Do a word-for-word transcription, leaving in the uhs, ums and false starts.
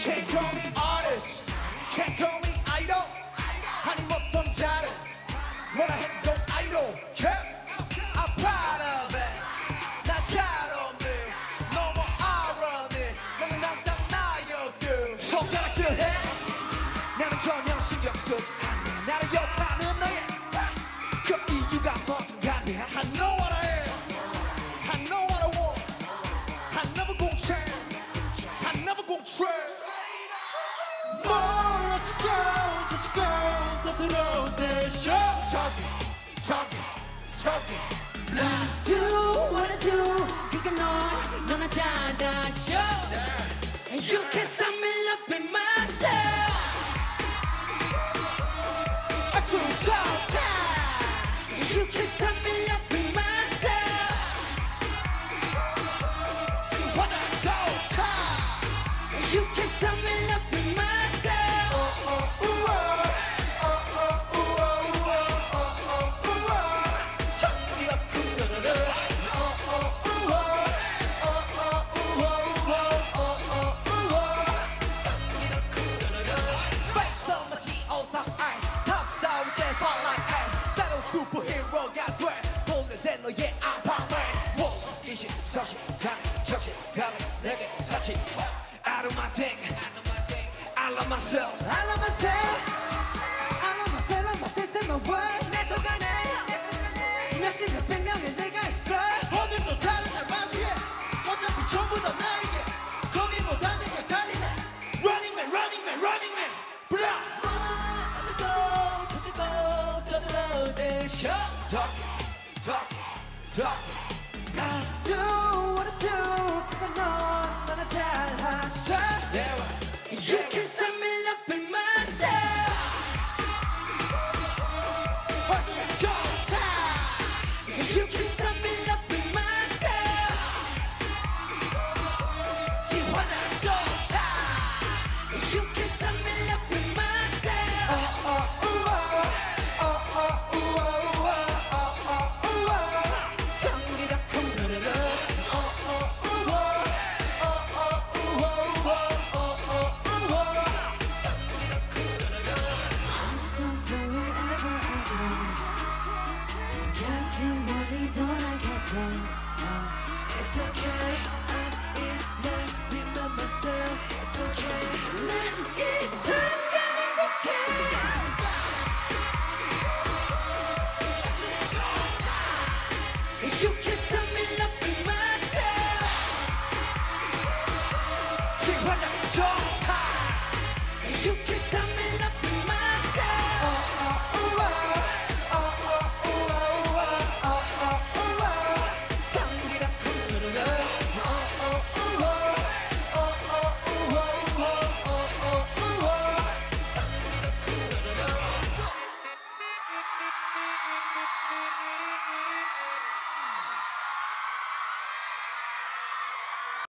Can't call me artist, can't call me idol. 아니 못한 자를 뭐라 해도 I don't care. I'm proud of it. 나 잘 없네. No more irony. 너는 항상 나였고 손가락질해. 나는 전혀 신경 쓰지 않네. 나를 욕하는 너의 그 이유가 뭐든 간에 I know what I am. I know what I want. I never gon' change. I never gon' trade. Talking, talking, I do what I do. You can know, no, no, no, show. And you can stop me loving myself. I do show. And you can stop me loving myself. See what I do. And you can stop me loving myself. Oh, oh, oh, oh. I do my thing, I love myself, I love myself, I love my feeling, my face and my world. 내 속안에 몇 십몇 백 명의 내가 있어. 오늘도 다른 날 맞이해. 어차피 전부 다 나에게 거기보다 내가 달리네. Running man, running man, running man. Blah. 어쩌고 저쩌고 떠들어 대셔. Talking, talking, talking. I do what I do, cause I know. Yeah, right. You can stop me loving myself. What's your time? You can stop me loving myself. See what I do.